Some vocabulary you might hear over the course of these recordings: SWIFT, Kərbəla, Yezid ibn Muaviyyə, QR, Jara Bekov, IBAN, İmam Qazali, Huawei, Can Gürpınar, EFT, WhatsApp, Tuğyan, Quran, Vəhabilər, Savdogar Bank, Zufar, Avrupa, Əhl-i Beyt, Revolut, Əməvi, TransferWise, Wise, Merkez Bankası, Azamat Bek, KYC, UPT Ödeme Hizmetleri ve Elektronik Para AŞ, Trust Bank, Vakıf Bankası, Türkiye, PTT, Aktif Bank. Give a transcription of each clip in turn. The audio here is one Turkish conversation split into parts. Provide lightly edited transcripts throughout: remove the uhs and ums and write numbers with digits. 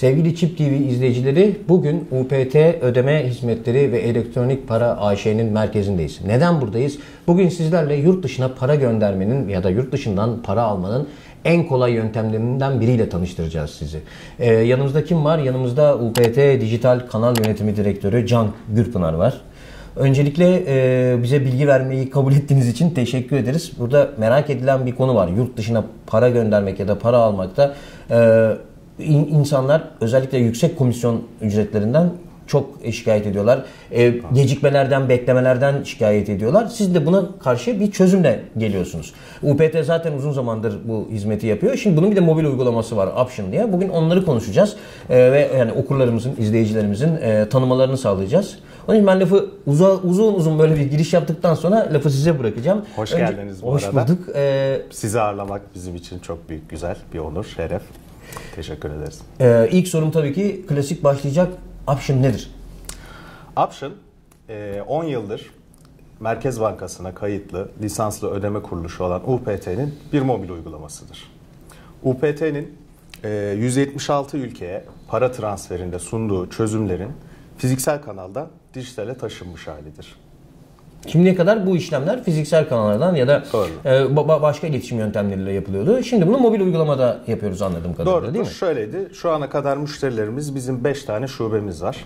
Sevgili Çip TV izleyicileri, bugün UPT Ödeme Hizmetleri ve Elektronik Para AŞ'nin merkezindeyiz. Neden buradayız? Bugün sizlerle yurt dışına para göndermenin ya da yurt dışından para almanın en kolay yöntemlerinden biriyle tanıştıracağız sizi. Yanımızda kim var? Yanımızda UPT Dijital Kanal Yönetimi Direktörü Can Gürpınar var. Öncelikle bize bilgi vermeyi kabul ettiğiniz için teşekkür ederiz. Burada merak edilen bir konu var. Yurt dışına para göndermek ya da para almakta insanlar özellikle yüksek komisyon ücretlerinden çok şikayet ediyorlar. Gecikmelerden, beklemelerden şikayet ediyorlar. Siz de buna karşı bir çözümle geliyorsunuz. UPT zaten uzun zamandır bu hizmeti yapıyor. Şimdi bunun bir de mobil uygulaması var, Option diye. Bugün onları konuşacağız ve yani okurlarımızın, izleyicilerimizin tanımalarını sağlayacağız. Onun için ben lafı uzun böyle bir giriş yaptıktan sonra lafı size bırakacağım. Hoş geldiniz bu arada. Hoş bulduk. Sizi ağırlamak bizim için çok büyük, güzel bir onur, şeref. Teşekkür ederiz. İlk sorum tabii ki klasik başlayacak. Option nedir? Option 10 yıldır Merkez Bankası'na kayıtlı lisanslı ödeme kuruluşu olan UPT'nin bir mobil uygulamasıdır. UPT'nin 176 ülkeye para transferinde sunduğu çözümlerin fiziksel kanaldan dijitale taşınmış halidir. Şimdiye kadar bu işlemler fiziksel kanallardan ya da başka iletişim yöntemleriyle yapılıyordu. Şimdi bunu mobil uygulamada yapıyoruz anladığım kadarıyla. Doğru, değil mi? Şöyleydi. Şu ana kadar müşterilerimiz, bizim 5 tane şubemiz var.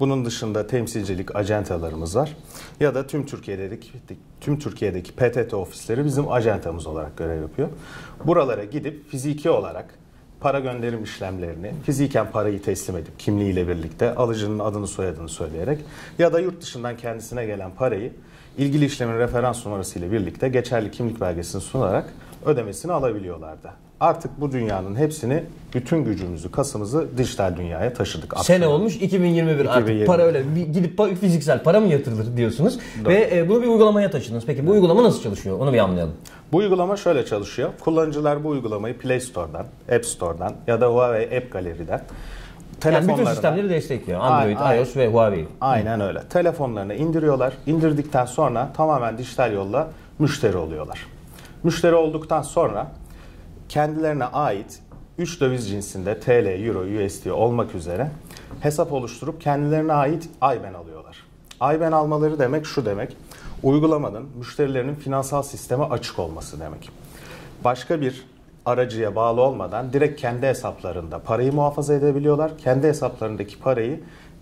Bunun dışında temsilcilik acentalarımız var. Ya da tüm Türkiye'deki PTT ofisleri bizim acentamız olarak görev yapıyor. Buralara gidip fiziki olarak para gönderim işlemlerini, fiziken parayı teslim edip kimliğiyle birlikte alıcının adını soyadını söyleyerek ya da yurt dışından kendisine gelen parayı ilgili işlemin referans numarası ile birlikte geçerli kimlik belgesini sunarak ödemesini alabiliyorlardı. Artık bu dünyanın hepsini, bütün gücümüzü, kasımızı dijital dünyaya taşıdık. Sene olmuş 2021, artık para öyle gidip fiziksel para mı yatırılır diyorsunuz. Doğru. Ve bunu bir uygulamaya taşıdınız. Peki bu uygulama nasıl çalışıyor? Onu bir anlayalım. Bu uygulama şöyle çalışıyor. Kullanıcılar bu uygulamayı Play Store'dan, App Store'dan ya da Huawei App Gallery'den telefonlarına... Yani bütün sistemleri destekliyor. Android, iOS ve Huawei. Aynen öyle. Telefonlarına indiriyorlar. İndirdikten sonra tamamen dijital yolla müşteri oluyorlar. Müşteri olduktan sonra kendilerine ait 3 döviz cinsinde TL, Euro, USD olmak üzere hesap oluşturup kendilerine ait IBAN alıyorlar. IBAN almaları demek şu demek: uygulamanın müşterilerinin finansal sisteme açık olması demek. Başka bir aracıya bağlı olmadan direkt kendi hesaplarında parayı muhafaza edebiliyorlar. Kendi hesaplarındaki parayı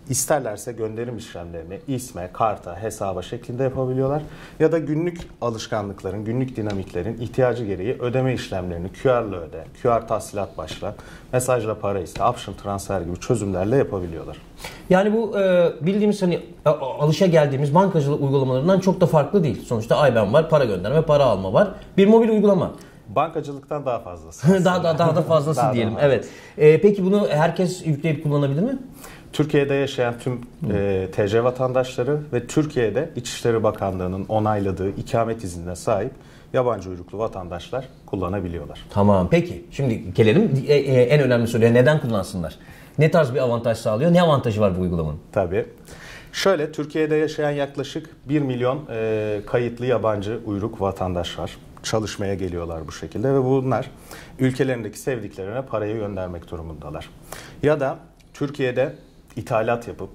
İsterlerse gönderim işlemlerini isme, karta, hesaba şeklinde yapabiliyorlar. Ya da günlük alışkanlıkların, günlük dinamiklerin ihtiyacı gereği ödeme işlemlerini QR'la öde, QR tahsilat başla, mesajla para iste, option transfer gibi çözümlerle yapabiliyorlar. Yani bu bildiğimiz hani alışa geldiğimiz bankacılık uygulamalarından çok da farklı değil. Sonuçta IBAN var, para gönderme, para alma var. Bir mobil uygulama. Bankacılıktan daha fazlası. daha da fazlası diyelim. Evet. Peki bunu herkes yükleyip kullanabilir mi? Türkiye'de yaşayan tüm TC vatandaşları ve Türkiye'de İçişleri Bakanlığı'nın onayladığı ikamet iznine sahip yabancı uyruklu vatandaşlar kullanabiliyorlar. Tamam, peki. Şimdi gelelim en önemli soruya. Neden kullansınlar? Ne tarz bir avantaj sağlıyor? Ne avantajı var bu uygulamanın? Tabii. Şöyle, Türkiye'de yaşayan yaklaşık 1 milyon kayıtlı yabancı uyruk vatandaş var. Çalışmaya geliyorlar bu şekilde ve bunlar ülkelerindeki sevdiklerine parayı göndermek durumundalar. Ya da Türkiye'de İthalat yapıp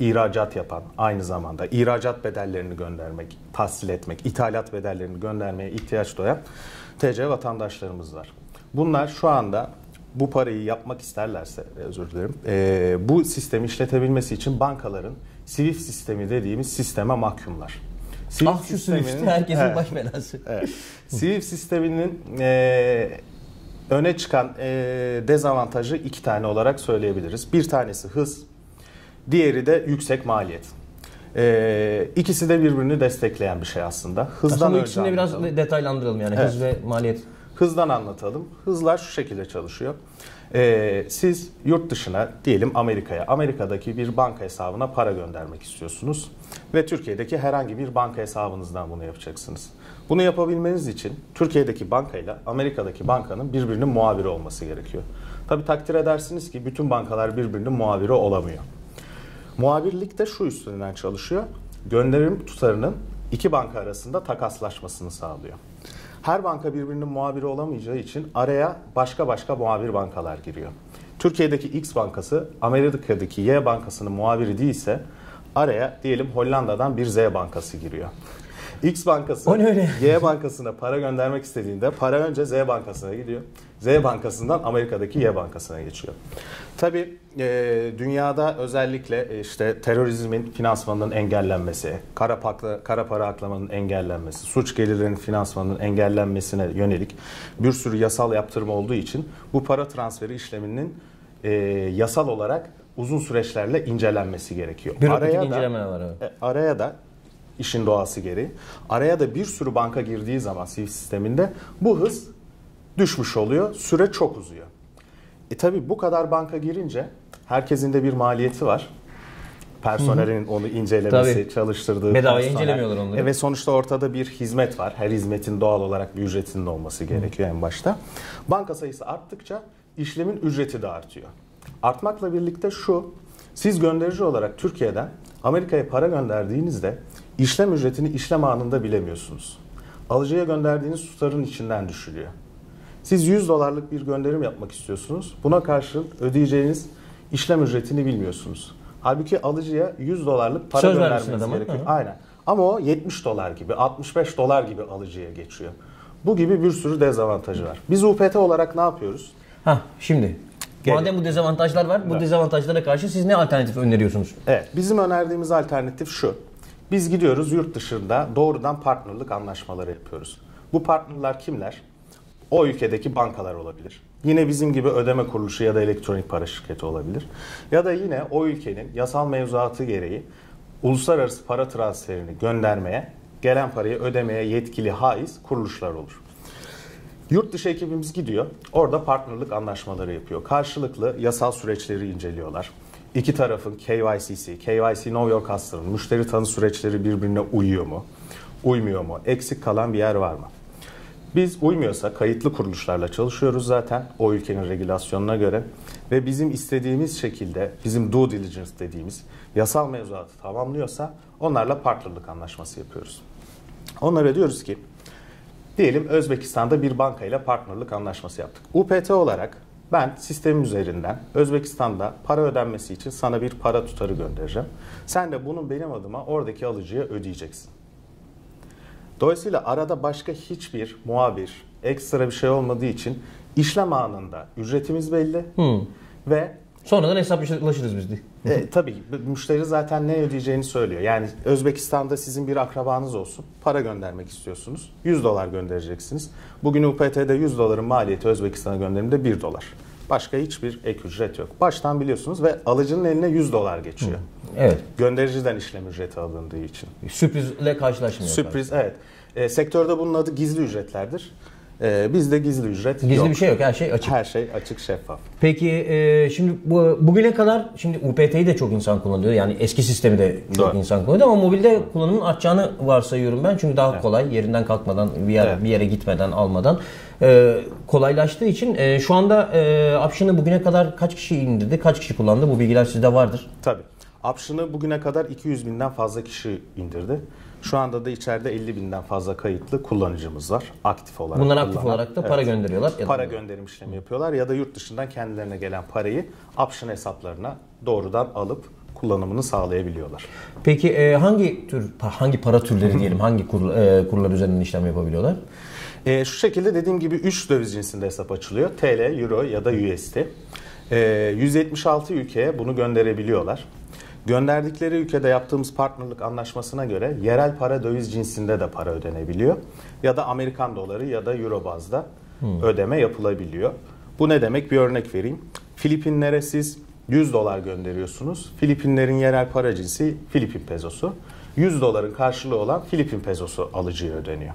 ihracat yapan, aynı zamanda ihracat bedellerini göndermek, tahsil etmek, ithalat bedellerini göndermeye ihtiyaç duyan TC vatandaşlarımız var. Bunlar şu anda bu parayı yapmak isterlerse, özür dilerim, bu sistemi işletebilmesi için bankaların SWIFT sistemi dediğimiz sisteme mahkumlar. SWIFT sisteminin, herkesin baş belası. Evet, SWIFT sisteminin öne çıkan dezavantajı 2 tane olarak söyleyebiliriz. Bir tanesi hız, diğeri de yüksek maliyet. İkisi de birbirini destekleyen bir şey aslında. Hızdan önce ikisini biraz detaylandıralım yani, evet. Hız ve maliyet. Hızdan anlatalım. Hızlar şu şekilde çalışıyor. Siz yurt dışına, diyelim Amerika'ya, Amerika'daki bir banka hesabına para göndermek istiyorsunuz ve Türkiye'deki herhangi bir banka hesabınızdan bunu yapacaksınız. Bunu yapabilmeniz için Türkiye'deki bankayla Amerika'daki bankanın birbirinin muhabiri olması gerekiyor. Tabii takdir edersiniz ki bütün bankalar birbirinin muhabiri olamıyor. Muhabirlik de şu üstünden çalışıyor: gönderim tutarının iki banka arasında takaslaşmasını sağlıyor. Her banka birbirinin muhabiri olamayacağı için araya başka muhabir bankalar giriyor. Türkiye'deki X bankası Amerika'daki Y bankasının muhabiri değilse araya diyelim Hollanda'dan bir Z bankası giriyor. X bankası Y bankasına para göndermek istediğinde para önce Z bankasına gidiyor. Z bankasından Amerika'daki Y bankasına geçiyor. Tabii dünyada özellikle işte terörizmin finansmanının engellenmesi, kara para aklamanın engellenmesi, suç gelirlerinin finansmanının engellenmesine yönelik bir sürü yasal yaptırma olduğu için bu para transferi işleminin yasal olarak uzun süreçlerle incelenmesi gerekiyor. Araya da işin doğası gereği. Araya da bir sürü banka girdiği zaman SWIFT sisteminde bu hız düşmüş oluyor. Süre çok uzuyor. Tabii bu kadar banka girince herkesin de bir maliyeti var. Personelin onu incelemesi, çalıştırdığı. Bedavaya incelemiyorlar onları. Ve sonuçta ortada bir hizmet var. Her hizmetin doğal olarak bir ücretinin olması gerekiyor en başta. Banka sayısı arttıkça işlemin ücreti de artıyor. Artmakla birlikte şu, siz gönderici olarak Türkiye'den Amerika'ya para gönderdiğinizde işlem ücretini işlem anında bilemiyorsunuz. Alıcıya gönderdiğiniz tutarın içinden düşülüyor. Siz 100 dolarlık bir gönderim yapmak istiyorsunuz. Buna karşılık ödeyeceğiniz işlem ücretini bilmiyorsunuz. Halbuki alıcıya 100 dolarlık para göndermeniz gerekiyor. Aynen. Ama o 70 dolar gibi, 65 dolar gibi alıcıya geçiyor. Bu gibi bir sürü dezavantajı var. Biz UPT olarak ne yapıyoruz? Madem bu dezavantajlar var, bu dezavantajlara karşı siz ne alternatif öneriyorsunuz? Evet, bizim önerdiğimiz alternatif şu. Biz gidiyoruz yurt dışında doğrudan partnerlik anlaşmaları yapıyoruz. Bu partnerler kimler? O ülkedeki bankalar olabilir. Yine bizim gibi ödeme kuruluşu ya da elektronik para şirketi olabilir. Ya da yine o ülkenin yasal mevzuatı gereği uluslararası para transferini göndermeye, gelen parayı ödemeye yetkili haiz kuruluşlar olur. Yurt dışı ekibimiz gidiyor. Orada partnerlik anlaşmaları yapıyor. Karşılıklı yasal süreçleri inceliyorlar. İki tarafın KYC'si, KYC Know Your Customer'ın müşteri tanı süreçleri birbirine uyuyor mu? Uymuyor mu? Eksik kalan bir yer var mı? Biz uymuyorsa kayıtlı kuruluşlarla çalışıyoruz zaten o ülkenin regülasyonuna göre ve bizim istediğimiz şekilde bizim due diligence dediğimiz yasal mevzuatı tamamlıyorsa onlarla partnerlik anlaşması yapıyoruz. Onlara diyoruz ki diyelim Özbekistan'da bir bankayla partnerlik anlaşması yaptık. UPT olarak ben sistemim üzerinden Özbekistan'da para ödenmesi için sana bir para tutarı göndereceğim. Sen de bunun benim adıma oradaki alıcıya ödeyeceksin. Dolayısıyla arada başka hiçbir muhabir, ekstra bir şey olmadığı için işlem anında ücretimiz belli ve sonradan hesaplaşırız biz de. Tabii müşteri zaten ne ödeyeceğini söylüyor. Yani Özbekistan'da sizin bir akrabanız olsun, para göndermek istiyorsunuz, 100 dolar göndereceksiniz. Bugün UPT'de 100 doların maliyeti Özbekistan'a gönderimde 1 dolar. Başka hiçbir ek ücret yok. Baştan biliyorsunuz ve alıcının eline 100 dolar geçiyor. Evet. Göndericiden işlem ücreti alındığı için. Sürprizle karşılaşmıyor. Sürpriz karşı. Sektörde bunun adı gizli ücretlerdir. Bizde gizli ücret yok. Gizli bir şey yok. Her şey açık. Her şey açık, şeffaf. Peki şimdi bugüne kadar şimdi UPT'yi de çok insan kullanıyor. Yani eski sistemi de çok insan kullanıyor ama mobilde kullanımın artacağını varsayıyorum ben. Çünkü daha kolay, yerinden kalkmadan, bir yere gitmeden, almadan kolaylaştığı için şu anda option'ı bugüne kadar kaç kişi indirdi, kaç kişi kullandı? Bu bilgiler sizde vardır. Tabii. Option'ı bugüne kadar 200 binden fazla kişi indirdi. Şu anda da içeride 50 binden fazla kayıtlı kullanıcımız var aktif olarak. Bunlar aktif olarak da para gönderiyorlar. Para gönderim işlemi yapıyorlar ya da yurt dışından kendilerine gelen parayı option hesaplarına doğrudan alıp kullanımını sağlayabiliyorlar. Peki hangi para türleri diyelim, hangi kurlar üzerinden işlem yapabiliyorlar? Şu şekilde dediğim gibi 3 döviz cinsinde hesap açılıyor. TL, Euro ya da USD. 176 ülkeye bunu gönderebiliyorlar. Gönderdikleri ülkede yaptığımız partnerlik anlaşmasına göre yerel para döviz cinsinde de para ödenebiliyor. Ya da Amerikan doları ya da Euro bazda ödeme yapılabiliyor. Bu ne demek? Bir örnek vereyim. Filipinlere siz 100 dolar gönderiyorsunuz. Filipinlerin yerel para cinsi Filipin pezosu. 100 doların karşılığı olan Filipin pezosu alıcıya ödeniyor.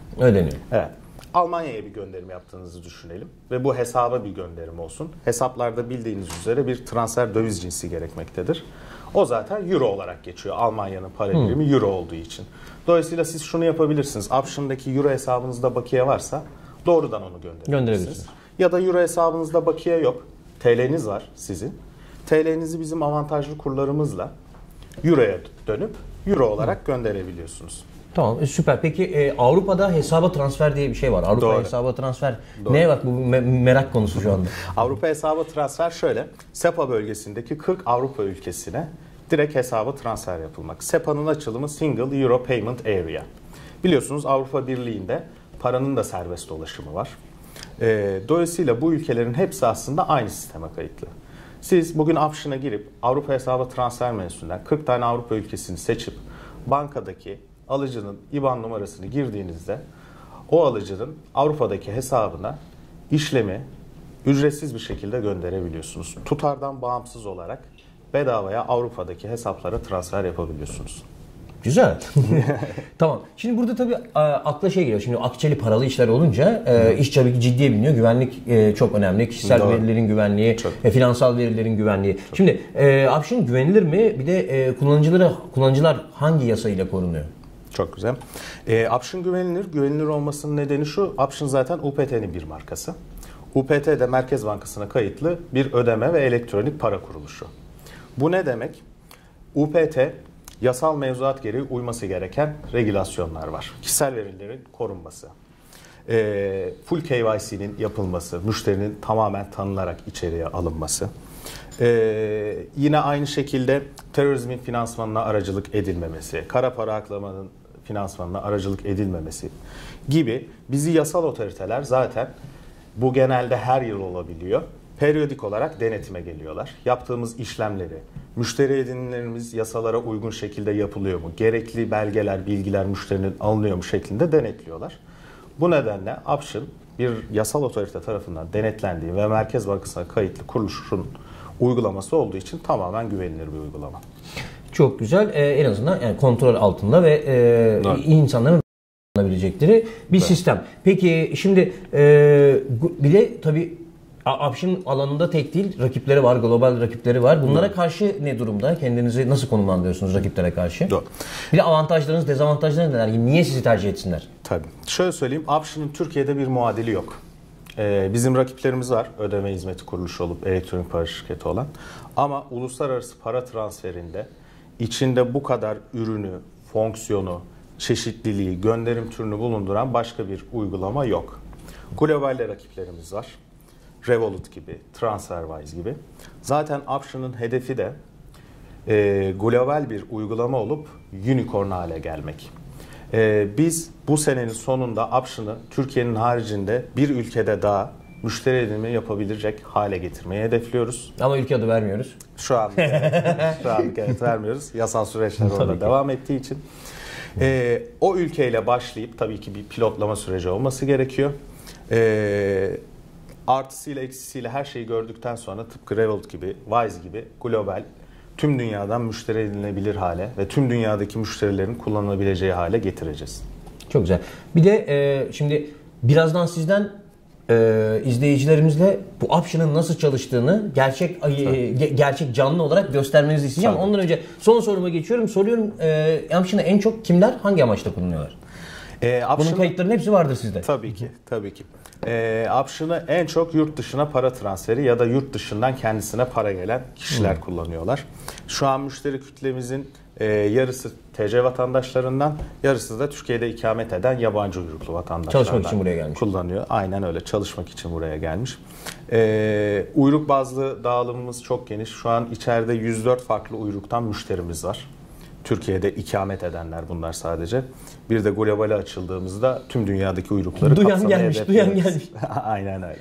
Evet. Almanya'ya bir gönderim yaptığınızı düşünelim ve bu hesaba bir gönderim olsun. Hesaplarda bildiğiniz üzere bir transfer döviz cinsi gerekmektedir. O zaten Euro olarak geçiyor. Almanya'nın para birimi Euro olduğu için. Dolayısıyla siz şunu yapabilirsiniz. Option'daki Euro hesabınızda bakiye varsa doğrudan onu gönderebilirsiniz. Ya da Euro hesabınızda bakiye yok. TL'niz var sizin. TL'nizi bizim avantajlı kurlarımızla Euro'ya dönüp Euro olarak gönderebiliyorsunuz. Tamam, süper. Peki Avrupa'da hesaba transfer diye bir şey var. Avrupa hesaba transfer. Doğru. Neye bak, bu merak konusu şu anda. Avrupa hesaba transfer şöyle. SEPA bölgesindeki 40 Avrupa ülkesine direkt hesaba transfer yapılmak. SEPA'nın açılımı Single Euro Payment Area. Biliyorsunuz Avrupa Birliği'nde paranın da serbest dolaşımı var. Dolayısıyla bu ülkelerin hepsi aslında aynı sisteme kayıtlı. Siz bugün Option'a girip Avrupa hesaba transfer menüsünden 40 tane Avrupa ülkesini seçip bankadaki alıcının IBAN numarasını girdiğinizde o alıcının Avrupa'daki hesabına işlemi ücretsiz bir şekilde gönderebiliyorsunuz. Tutardan bağımsız olarak bedavaya Avrupa'daki hesaplara transfer yapabiliyorsunuz. Güzel. Tamam. Şimdi burada tabii akla şey geliyor. Şimdi akçeli paralı işler olunca iş tabii ki ciddiye biniyor. Güvenlik çok önemli. Kişisel Doğru. verilerin güvenliği, finansal verilerin güvenliği. Çok. Şimdi Option güvenilir mi? Bir de kullanıcılar hangi yasayla korunuyor? Çok güzel. Option güvenilir. Güvenilir olmasının nedeni şu. Option zaten UPT'nin bir markası. UPT de Merkez Bankası'na kayıtlı bir ödeme ve elektronik para kuruluşu. Bu ne demek? UPT yasal mevzuat gereği uyması gereken regülasyonlar var. Kişisel verilerin korunması, full KYC'nin yapılması, müşterinin tamamen tanınarak içeriye alınması. Yine aynı şekilde terörizmin finansmanına aracılık edilmemesi, kara para aklamanın finansmanına aracılık edilmemesi gibi bizi yasal otoriteler zaten bu genelde her yıl olabiliyor. Periyodik olarak denetime geliyorlar. Yaptığımız işlemleri, müşteri edinimlerimiz yasalara uygun şekilde yapılıyor mu? Gerekli belgeler, bilgiler müşterinin alınıyor mu şeklinde denetliyorlar. Bu nedenle Option bir yasal otorite tarafından denetlendiği ve Merkez Bankası'na kayıtlı kuruluşun uygulaması olduğu için tamamen güvenilir bir uygulama. Çok güzel. En azından yani kontrol altında ve insanların kullanabilecekleri bir sistem. Peki şimdi bir de tabii Option alanında tek değil, rakipleri var, global rakipleri var. Bunlara karşı ne durumda? Kendinizi nasıl konumlandırıyorsunuz rakiplere karşı? Doğru. Bir de avantajlarınız, dezavantajlarınız neler? Niye sizi tercih etsinler? Tabii. Şöyle söyleyeyim, Option'ın Türkiye'de bir muadili yok. Bizim rakiplerimiz var, ödeme hizmeti kuruluşu olup elektronik para şirketi olan. Ama uluslararası para transferinde içinde bu kadar ürünü, fonksiyonu, çeşitliliği, gönderim türünü bulunduran başka bir uygulama yok. Globalde rakiplerimiz var. Revolut gibi, TransferWise gibi. Zaten Option'ın hedefi de global bir uygulama olup unicorn hale gelmek. Biz bu senenin sonunda Option'ı Türkiye'nin haricinde bir ülkede daha müşteri edinimi yapabilecek hale getirmeyi hedefliyoruz. Ama ülke adı vermiyoruz. Şu an evet, vermiyoruz. Yasal süreçler orada devam ettiği için. O ülkeyle başlayıp tabii ki bir pilotlama süreci olması gerekiyor. Artısıyla eksisiyle her şeyi gördükten sonra tıpkı Revolut gibi, Wise gibi global tüm dünyadan müşteri edinilebilir hale ve tüm dünyadaki müşterilerin kullanılabileceği hale getireceğiz. Çok güzel. Bir de şimdi birazdan sizden izleyicilerimizle bu Option'ın nasıl çalıştığını gerçek canlı olarak göstermenizi isteyeceğim. Tabii. Ondan önce son soruma geçiyorum. Soruyorum, Option'ı en çok kimler hangi amaçla kullanıyorlar? Bunun kayıtlarının hepsi vardır sizde. Tabii ki, tabii ki. Option'ı en çok yurt dışına para transferi ya da yurt dışından kendisine para gelen kişiler kullanıyorlar. Şu an müşteri kütlemizin yarısı TC vatandaşlarından, yarısı da Türkiye'de ikamet eden yabancı uyruklu vatandaşlardan. Çalışmak için buraya gelmiş. Kullanıyor. Aynen öyle. Çalışmak için buraya gelmiş. Uyruk bazlı dağılımımız çok geniş. Şu an içeride 104 farklı uyruktan müşterimiz var. Türkiye'de ikamet edenler bunlar sadece. Bir de globale açıldığımızda tüm dünyadaki uyrukları kapsamaya hedefliyoruz. Duyan gelmiş. Aynen öyle.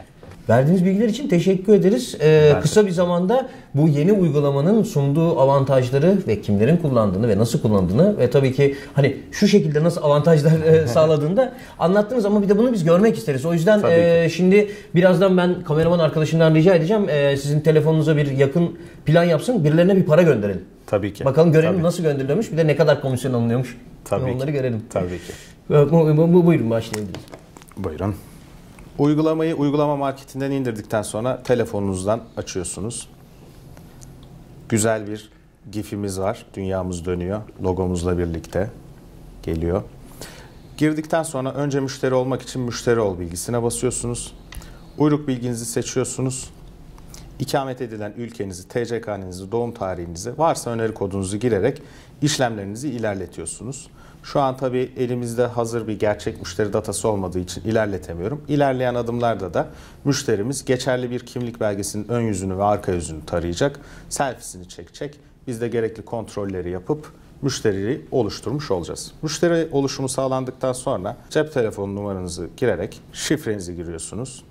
Verdiğiniz bilgiler için teşekkür ederiz. Kısa bir zamanda bu yeni uygulamanın sunduğu avantajları ve kimlerin kullandığını ve nasıl kullandığını ve tabii ki hani şu şekilde nasıl avantajlar sağladığını da anlattınız ama bir de bunu biz görmek isteriz. O yüzden şimdi birazdan ben kameraman arkadaşımdan rica edeceğim. Sizin telefonunuza bir yakın plan yapsın. Birilerine bir para gönderelim. Tabii ki. Bakalım görelim nasıl gönderiliyormuş. Bir de ne kadar komisyon alınıyormuş. Tabii onları görelim. Tabii ki. Buyurun başlayalım. Buyurun. Uygulamayı uygulama marketinden indirdikten sonra telefonunuzdan açıyorsunuz. Güzel bir GIF'imiz var. Dünyamız dönüyor. Logomuzla birlikte geliyor. Girdikten sonra önce müşteri olmak için müşteri ol bilgisine basıyorsunuz. Uyruk bilginizi seçiyorsunuz. ikamet edilen ülkenizi, TCK'nizi, doğum tarihinizi, varsa öneri kodunuzu girerek işlemlerinizi ilerletiyorsunuz. Şu an tabii elimizde hazır bir gerçek müşteri datası olmadığı için ilerletemiyorum. İlerleyen adımlarda da müşterimiz geçerli bir kimlik belgesinin ön yüzünü ve arka yüzünü tarayacak, selfiesini çekecek. Biz de gerekli kontrolleri yapıp müşteriyi oluşturmuş olacağız. Müşteri oluşumu sağlandıktan sonra cep telefonu numaranızı girerek şifrenizi giriyorsunuz.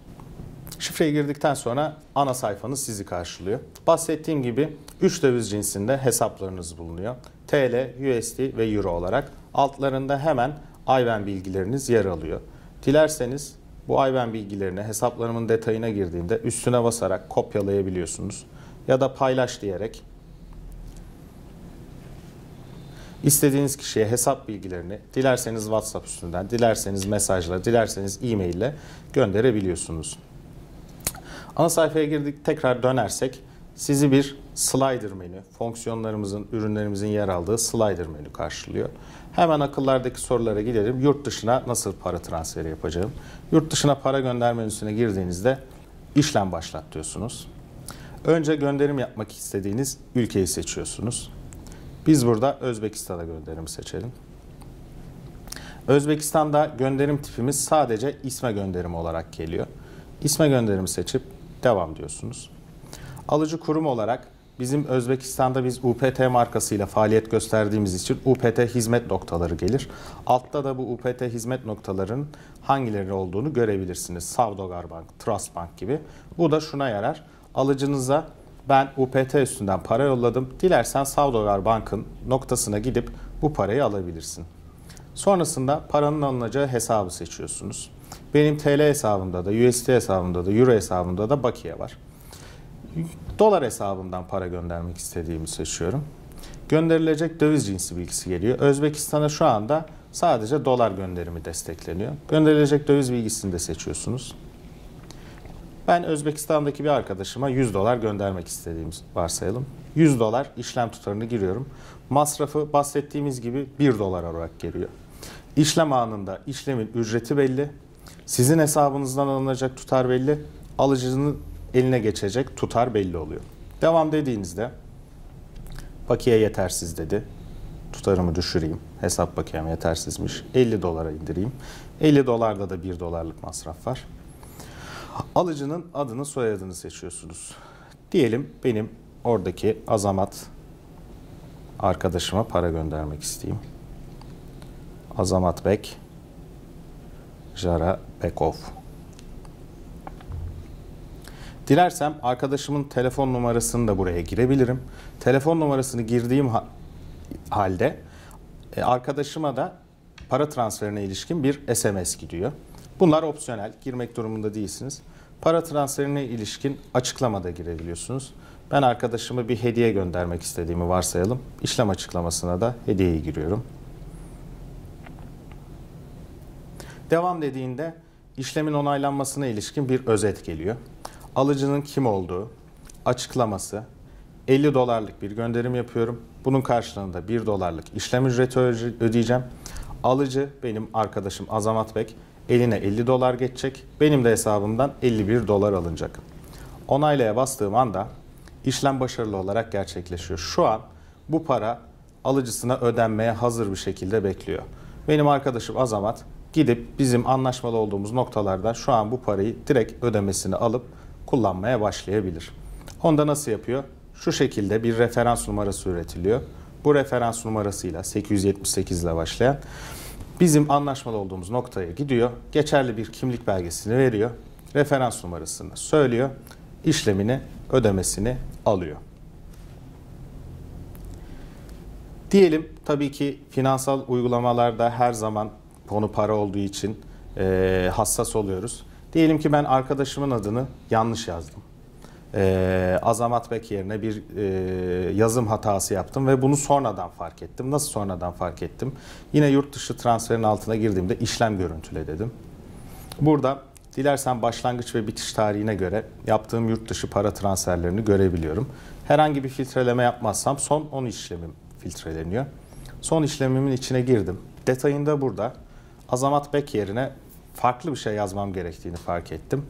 Şifreyi girdikten sonra ana sayfanız sizi karşılıyor. Bahsettiğim gibi 3 döviz cinsinde hesaplarınız bulunuyor. TL, USD ve Euro olarak. Altlarında hemen IBAN bilgileriniz yer alıyor. Dilerseniz bu IBAN bilgilerini hesaplarımın detayına girdiğimde üstüne basarak kopyalayabiliyorsunuz. Ya da paylaş diyerek İstediğiniz kişiye hesap bilgilerini dilerseniz WhatsApp üstünden, dilerseniz mesajla, dilerseniz e-mail ile gönderebiliyorsunuz. Ana sayfaya girdik, tekrar dönersek sizi bir slider menü, fonksiyonlarımızın, ürünlerimizin yer aldığı slider menü karşılıyor. Hemen akıllardaki sorulara gidelim. Yurt dışına nasıl para transferi yapacağım? Yurt dışına para gönderme menüsüne girdiğinizde işlem başlat diyorsunuz. Önce gönderim yapmak istediğiniz ülkeyi seçiyorsunuz. Biz burada Özbekistan'a gönderim seçelim. Özbekistan'da gönderim tipimiz sadece isme gönderim olarak geliyor. İsme gönderim seçip devam diyorsunuz. Alıcı kurum olarak bizim Özbekistan'da biz UPT markasıyla faaliyet gösterdiğimiz için UPT hizmet noktaları gelir. Altta da bu UPT hizmet noktalarının hangileri olduğunu görebilirsiniz. Savdogar Bank, Trust Bank gibi. Bu da şuna yarar. Alıcınıza ben UPT üstünden para yolladım. Dilersen Savdogar Bank'ın noktasına gidip bu parayı alabilirsin. Sonrasında paranın alınacağı hesabı seçiyorsunuz. Benim TL hesabımda da, USD hesabımda da, Euro hesabımda da bakiye var. Dolar hesabımdan para göndermek istediğimi seçiyorum. Gönderilecek döviz cinsi bilgisi geliyor. Özbekistan'a şu anda sadece dolar gönderimi destekleniyor. Gönderilecek döviz bilgisini de seçiyorsunuz. Ben Özbekistan'daki bir arkadaşıma 100 dolar göndermek istediğimizi varsayalım. 100 dolar işlem tutarını giriyorum. Masrafı bahsettiğimiz gibi 1 dolar olarak geliyor. İşlem anında işlemin ücreti belli. Sizin hesabınızdan alınacak tutar belli. Alıcının eline geçecek tutar belli oluyor. Devam dediğinizde bakiye yetersiz dedi. Tutarımı düşüreyim. Hesap bakiyem yetersizmiş. 50 dolara indireyim. 50 dolarda da 1 dolarlık masraf var. Alıcının adını, soyadını seçiyorsunuz. Diyelim benim oradaki Azamat arkadaşıma para göndermek isteyeyim. Azamat Bek, Jara Bekov. Dilersem arkadaşımın telefon numarasını da buraya girebilirim. Telefon numarasını girdiğim halde arkadaşıma da para transferine ilişkin bir SMS gidiyor. Bunlar opsiyonel, girmek durumunda değilsiniz. Para transferine ilişkin açıklamada girebiliyorsunuz. Ben arkadaşıma bir hediye göndermek istediğimi varsayalım. İşlem açıklamasına da hediyeyi giriyorum. Devam dediğinde işlemin onaylanmasına ilişkin bir özet geliyor. Alıcının kim olduğu, açıklaması, 50 dolarlık bir gönderim yapıyorum. Bunun karşılığında 1 dolarlık işlem ücreti ödeyeceğim. Alıcı benim arkadaşım Azamat Bek. Eline 50 dolar geçecek. Benim de hesabımdan 51 dolar alınacak. Onaylaya bastığım anda işlem başarılı olarak gerçekleşiyor. Şu an bu para alıcısına ödenmeye hazır bir şekilde bekliyor. Benim arkadaşım Azamat gidip bizim anlaşmalı olduğumuz noktalarda şu an bu parayı direkt ödemesini alıp kullanmaya başlayabilir. Onda nasıl yapıyor? Şu şekilde bir referans numarası üretiliyor. Bu referans numarasıyla 878 ile başlayan bizim anlaşmalı olduğumuz noktaya gidiyor, geçerli bir kimlik belgesini veriyor, referans numarasını söylüyor, işlemini, ödemesini alıyor. Diyelim tabii ki finansal uygulamalarda her zaman konu para olduğu için hassas oluyoruz. Diyelim ki ben arkadaşımın adını yanlış yazdım. Azamat Bek yerine bir yazım hatası yaptım ve bunu sonradan fark ettim. Nasıl sonradan fark ettim? Yine yurt dışı transferin altına girdiğimde işlem görüntüle dedim. Burada dilersen başlangıç ve bitiş tarihine göre yaptığım yurt dışı para transferlerini görebiliyorum. Herhangi bir filtreleme yapmazsam son 10 işlemim filtreleniyor. Son işlemimin içine girdim. Detayında burada Azamat Bek yerine farklı bir şey yazmam gerektiğini fark ettim.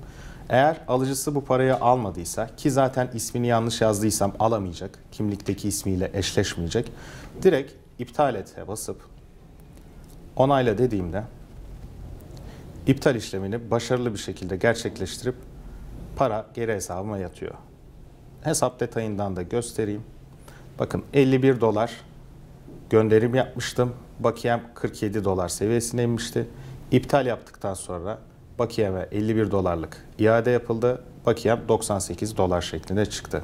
Eğer alıcısı bu parayı almadıysa, ki zaten ismini yanlış yazdıysam alamayacak, kimlikteki ismiyle eşleşmeyecek, direkt iptal et'e basıp onayla dediğimde iptal işlemini başarılı bir şekilde gerçekleştirip para geri hesabıma yatıyor. Hesap detayından da göstereyim. Bakın 51 dolar gönderim yapmıştım. Bakiyem 47 dolar seviyesine inmişti. İptal yaptıktan sonra bakiyeme 51 dolarlık iade yapıldı. Bakiyem 98 dolar şeklinde çıktı.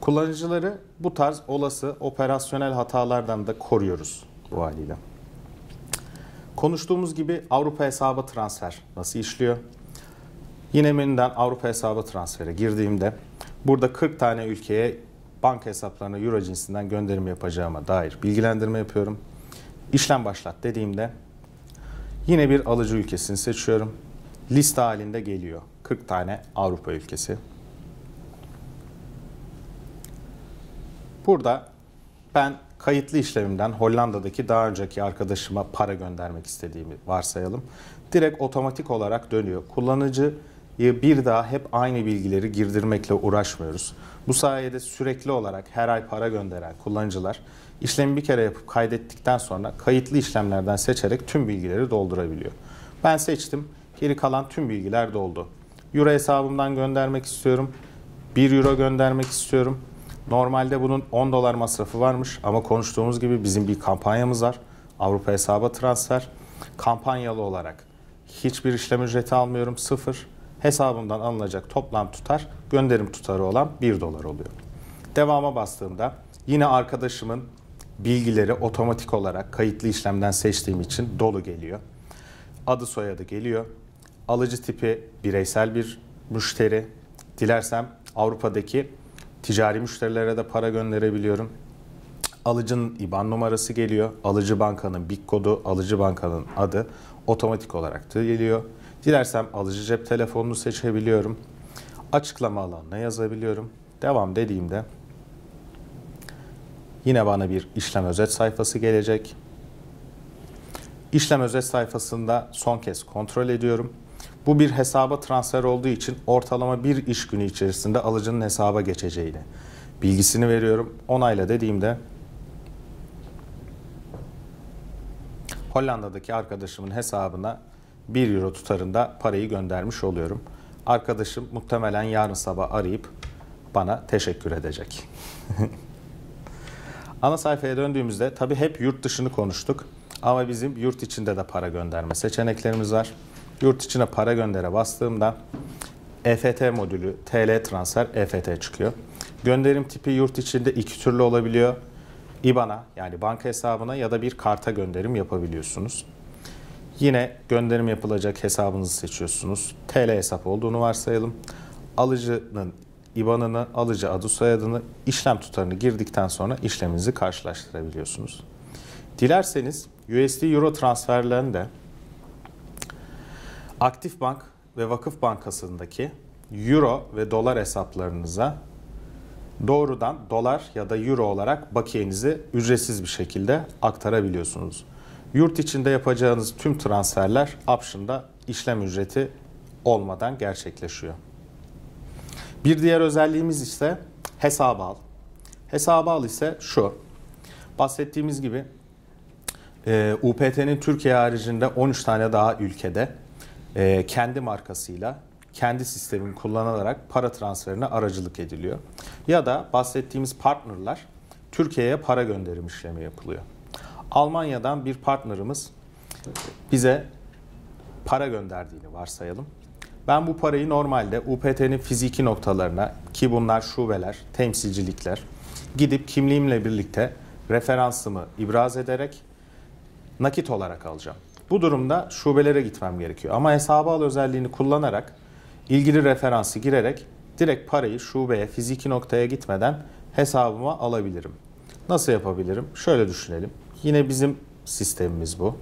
Kullanıcıları bu tarz olası operasyonel hatalardan da koruyoruz bu haliyle. Konuştuğumuz gibi Avrupa hesabı transfer nasıl işliyor? Yine menüden Avrupa hesabı transfere girdiğimde burada 40 tane ülkeye banka hesaplarına euro cinsinden gönderim yapacağıma dair bilgilendirme yapıyorum. İşlem başlat dediğimde yine bir alıcı ülkesini seçiyorum. Liste halinde geliyor. 40 tane Avrupa ülkesi. Burada ben kayıtlı işlemimden Hollanda'daki daha önceki arkadaşıma para göndermek istediğimi varsayalım. Direkt otomatik olarak dönüyor. Kullanıcı bir daha hep aynı bilgileri girdirmekle uğraşmıyoruz. Bu sayede sürekli olarak her ay para gönderen kullanıcılar işlemi bir kere yapıp kaydettikten sonra kayıtlı işlemlerden seçerek tüm bilgileri doldurabiliyor. Ben seçtim. Geri kalan tüm bilgiler doldu. Euro hesabımdan göndermek istiyorum. 1 euro göndermek istiyorum. Normalde bunun 10 dolar masrafı varmış ama konuştuğumuz gibi bizim bir kampanyamız var. Avrupa hesaba transfer. Kampanyalı olarak hiçbir işlem ücreti almıyorum. 0. Hesabımdan alınacak toplam tutar, gönderim tutarı olan 1 dolar oluyor. Devama bastığımda yine arkadaşımın bilgileri otomatik olarak kayıtlı işlemden seçtiğim için dolu geliyor. Adı soyadı geliyor. Alıcı tipi bireysel bir müşteri. Dilersem Avrupa'daki ticari müşterilere de para gönderebiliyorum. Alıcının IBAN numarası geliyor. Alıcı bankanın BİK kodu, alıcı bankanın adı otomatik olarak da geliyor. Dilersem alıcı cep telefonunu seçebiliyorum. Açıklama alanına yazabiliyorum. Devam dediğimde yine bana bir işlem özet sayfası gelecek. İşlem özet sayfasında son kez kontrol ediyorum. Bu bir hesaba transfer olduğu için ortalama bir iş günü içerisinde alıcının hesaba geçeceğini bilgisini veriyorum. Onayla dediğimde Hollanda'daki arkadaşımın hesabına 1 euro tutarında parayı göndermiş oluyorum. Arkadaşım muhtemelen yarın sabah arayıp bana teşekkür edecek. Ana sayfaya döndüğümüzde tabii hep yurt dışını konuştuk. Ama bizim yurt içinde de para gönderme seçeneklerimiz var. Yurt içine para göndere bastığımda EFT modülü, TL transfer, EFT çıkıyor. Gönderim tipi yurt içinde iki türlü olabiliyor. IBAN'a yani banka hesabına ya da bir karta gönderim yapabiliyorsunuz. Yine gönderim yapılacak hesabınızı seçiyorsunuz. TL hesap olduğunu varsayalım. Alıcının IBAN'ını, alıcı adı soyadını, işlem tutarını girdikten sonra işleminizi karşılaştırabiliyorsunuz. Dilerseniz USD Euro transferlerinde Aktif Bank ve Vakıf Bankası'ndaki Euro ve dolar hesaplarınıza doğrudan dolar ya da Euro olarak bakiyenizi ücretsiz bir şekilde aktarabiliyorsunuz. Yurt içinde yapacağınız tüm transferler option'da işlem ücreti olmadan gerçekleşiyor. Bir diğer özelliğimiz ise hesaba al. Hesaba al ise şu. Bahsettiğimiz gibi UPT'nin Türkiye haricinde 13 tane daha ülkede kendi markasıyla, kendi sistemini kullanarak para transferine aracılık ediliyor. Ya da bahsettiğimiz partnerler Türkiye'ye para gönderim işlemi yapılıyor. Almanya'dan bir partnerimiz bize para gönderdiğini varsayalım. Ben bu parayı normalde UPT'nin fiziki noktalarına, ki bunlar şubeler, temsilcilikler, gidip kimliğimle birlikte referansımı ibraz ederek nakit olarak alacağım. Bu durumda şubelere gitmem gerekiyor. Ama hesaba al özelliğini kullanarak ilgili referansı girerek direkt parayı şubeye, fiziki noktaya gitmeden hesabıma alabilirim. Nasıl yapabilirim? Şöyle düşünelim. Yine bizim sistemimiz bu.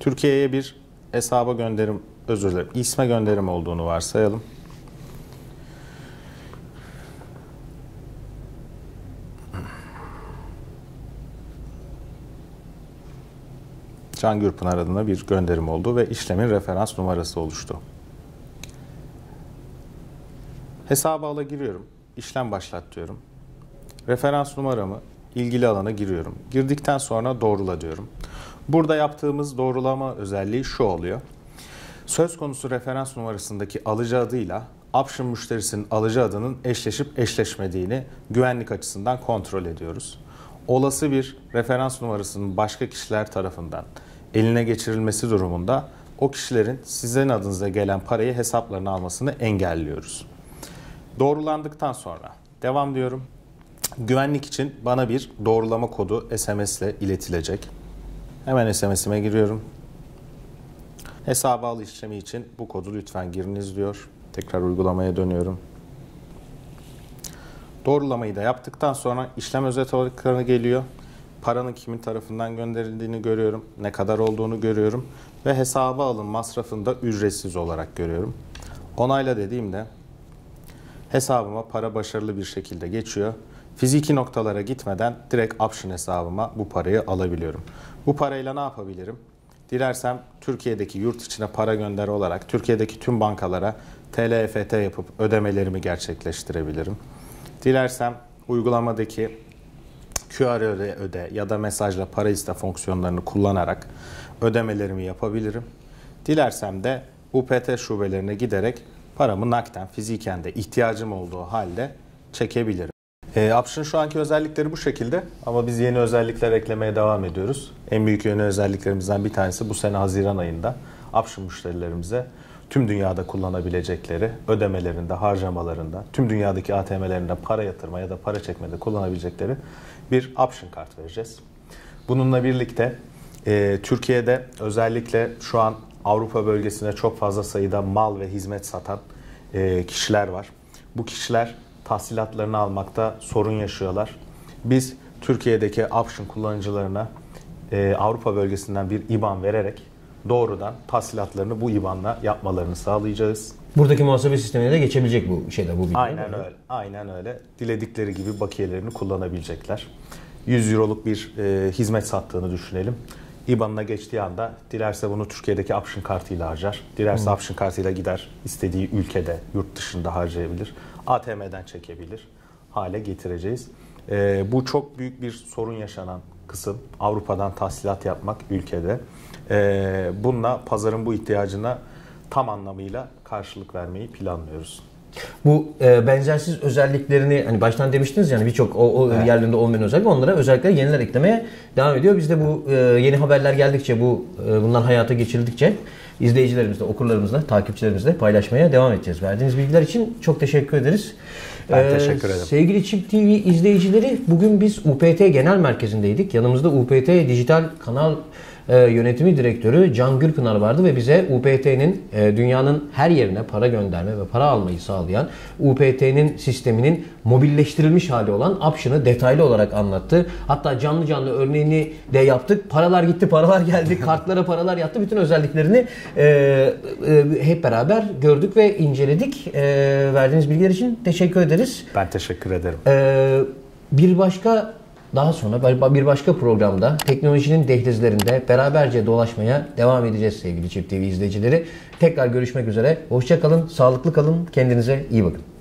Türkiye'ye bir hesaba gönderim, özür dilerim, isme gönderim olduğunu varsayalım. Can Gürpınar adına bir gönderim oldu ve işlemin referans numarası oluştu. Hesaba ala giriyorum. İşlem başlat diyorum. Referans numaramı ilgili alana giriyorum. Girdikten sonra doğrula diyorum. Burada yaptığımız doğrulama özelliği şu oluyor. Söz konusu referans numarasındaki alıcı adıyla option müşterisinin alıcı adının eşleşip eşleşmediğini güvenlik açısından kontrol ediyoruz. Olası bir referans numarasının başka kişiler tarafından eline geçirilmesi durumunda o kişilerin sizin adınıza gelen parayı hesaplarına almasını engelliyoruz. Doğrulandıktan sonra devam diyorum. Güvenlik için bana bir doğrulama kodu SMS ile iletilecek. Hemen SMS'ime giriyorum. Hesaba al işlemi için bu kodu lütfen giriniz diyor. Tekrar uygulamaya dönüyorum. Doğrulamayı da yaptıktan sonra işlem özet ekranı geliyor. Paranın kimin tarafından gönderildiğini görüyorum. Ne kadar olduğunu görüyorum. Ve hesaba alın masrafını da ücretsiz olarak görüyorum. Onayla dediğimde hesabıma para başarılı bir şekilde geçiyor. Fiziki noktalara gitmeden direkt option hesabıma bu parayı alabiliyorum. Bu parayla ne yapabilirim? Dilersem Türkiye'deki yurt içine para gönderi olarak Türkiye'deki tüm bankalara TL/EFT yapıp ödemelerimi gerçekleştirebilirim. Dilersem uygulamadaki QR öde ya da mesajla para iste fonksiyonlarını kullanarak ödemelerimi yapabilirim. Dilersem de UPT şubelerine giderek paramı nakden, fiziken de ihtiyacım olduğu halde çekebilirim. Option şu anki özellikleri bu şekilde ama biz yeni özellikler eklemeye devam ediyoruz. En büyük yeni özelliklerimizden bir tanesi bu sene Haziran ayında Option müşterilerimize tüm dünyada kullanabilecekleri ödemelerinde, harcamalarında, tüm dünyadaki ATM'lerinde para yatırma ya da para çekmede kullanabilecekleri bir Option kart vereceğiz. Bununla birlikte Türkiye'de özellikle şu an Avrupa bölgesine çok fazla sayıda mal ve hizmet satan kişiler var. Bu kişiler tahsilatlarını almakta sorun yaşıyorlar. Biz Türkiye'deki option kullanıcılarına Avrupa bölgesinden bir IBAN vererek doğrudan tahsilatlarını bu IBAN'la yapmalarını sağlayacağız. Buradaki muhasebe sistemine de geçebilecek bu şeyler, bu bilgiler. Aynen öyle. Aynen öyle. Diledikleri gibi bakiyelerini kullanabilecekler. 100 euroluk bir hizmet sattığını düşünelim. IBAN'ına geçtiği anda dilerse bunu Türkiye'deki option kartıyla harcar. Dilerse option kartıyla gider istediği ülkede, yurt dışında harcayabilir. ATM'den çekebilir hale getireceğiz. Bu çok büyük bir sorun yaşanan kısım. Avrupa'dan tahsilat yapmak ülkede. Bununla pazarın bu ihtiyacına tam anlamıyla karşılık vermeyi planlıyoruz. Bu benzersiz özelliklerini hani baştan demiştiniz yani birçok o evet. Yerlerinde olmayan özellik onlara özellikle yeniler eklemeye devam ediyor. Biz de bu yeni haberler geldikçe bunlar hayata geçirildikçe izleyicilerimizle, okurlarımızla, takipçilerimizle paylaşmaya devam edeceğiz. Verdiğiniz bilgiler için çok teşekkür ederiz. Ben teşekkür ederim. Sevgili Çip TV izleyicileri bugün biz UPT Genel Merkezi'ndeydik. Yanımızda UPT Dijital Kanal Yönetimi Direktörü Can Gürpınar vardı ve bize UPT'nin dünyanın her yerine para gönderme ve para almayı sağlayan UPT'nin sisteminin mobilleştirilmiş hali olan option'ı detaylı olarak anlattı. Hatta canlı örneğini de yaptık. Paralar gitti, paralar geldi, kartlara paralar yattı. Bütün özelliklerini hep beraber gördük ve inceledik. Verdiğiniz bilgiler için teşekkür ederiz. Ben teşekkür ederim. Daha sonra bir başka programda teknolojinin dehlizlerinde beraberce dolaşmaya devam edeceğiz sevgili Çift TV izleyicileri. Tekrar görüşmek üzere. Hoşça kalın, sağlıklı kalın, kendinize iyi bakın.